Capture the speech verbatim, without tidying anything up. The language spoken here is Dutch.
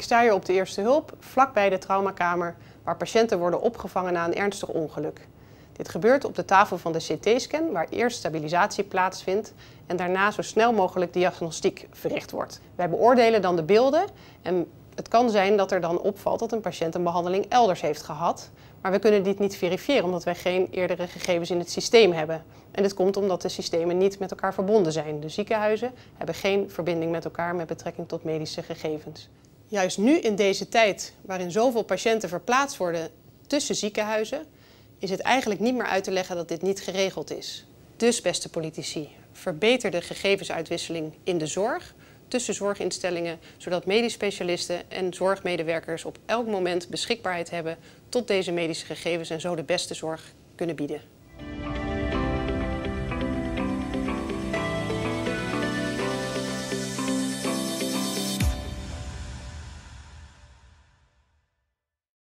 Ik sta hier op de eerste hulp, vlakbij de traumakamer, waar patiënten worden opgevangen na een ernstig ongeluk. Dit gebeurt op de tafel van de C T-scan, waar eerst stabilisatie plaatsvindt en daarna zo snel mogelijk diagnostiek verricht wordt. Wij beoordelen dan de beelden en het kan zijn dat er dan opvalt dat een patiënt een behandeling elders heeft gehad. Maar we kunnen dit niet verifiëren omdat wij geen eerdere gegevens in het systeem hebben. En dit komt omdat de systemen niet met elkaar verbonden zijn. De ziekenhuizen hebben geen verbinding met elkaar met betrekking tot medische gegevens. Juist nu in deze tijd waarin zoveel patiënten verplaatst worden tussen ziekenhuizen, is het eigenlijk niet meer uit te leggen dat dit niet geregeld is. Dus beste politici, verbeter de gegevensuitwisseling in de zorg, tussen zorginstellingen, zodat medisch specialisten en zorgmedewerkers op elk moment beschikbaarheid hebben tot deze medische gegevens en zo de beste zorg kunnen bieden.